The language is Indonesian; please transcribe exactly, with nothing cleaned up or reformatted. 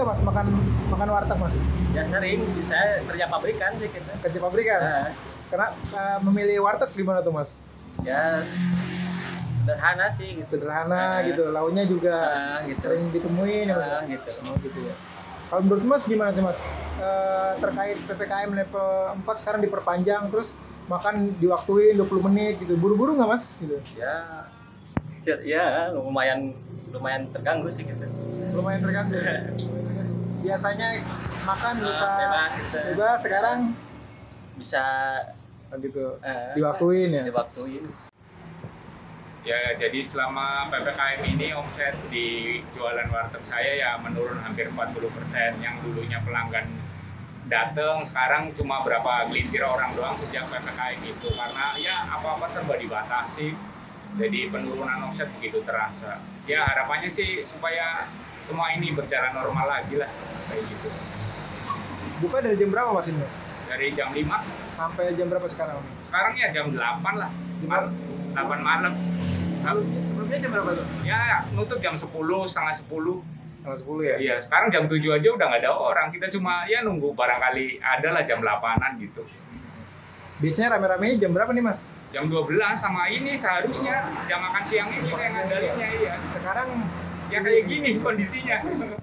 nggak mas makan makan warteg mas? Ya sering, saya kerja pabrikan sih kita. Kerja pabrikan. Nah. Karena uh, memilih warteg gimana tuh mas? Ya sederhana sih. Gitu. Sederhana nah, gitu, lauknya juga nah, gitu. Sering ditemuin ya mas. Nah, gitu. Oh, gitu ya. Kalau menurut mas gimana sih mas uh, terkait P P K M level empat sekarang diperpanjang terus makan diwaktuin dua puluh menit gitu, buru-buru nggak mas? Gitu. Ya, ya lumayan lumayan terganggu sih gitu. Lumayan terganggu. Biasanya makan uh, bisa bebas, gitu. Bebas sekarang bisa gitu uh, diwaktuin ya. Diwaktuin. Ya, jadi selama P P K M ini omset di jualan warteg saya ya menurun hampir empat puluh persen. Yang dulunya pelanggan datang sekarang cuma berapa gelintir orang doang sejak P P K M itu, karena ya apa-apa serba dibatasi. Jadi penurunan omset begitu terasa. Ya harapannya sih supaya semua ini berjalan normal lagi lah kayak gitu. Buka dari jam berapa mas ini? Dari jam lima sampai jam berapa sekarang? Sekarang ya jam delapan lah. Mal, delapan malam. Sebelumnya jam berapa tuh? Ya nutup jam sepuluh, setengah sepuluh. Setengah sepuluh ya? Iya, sekarang jam tujuh aja udah nggak ada orang. Kita cuma ya nunggu barangkali ada lah jam delapanan gitu. Biasanya rame-ramenya jam berapa nih mas? Jam dua belas sama ini seharusnya jam makan siang ini yang ngadalinnya iya. Sekarang ya kayak gini kondisinya.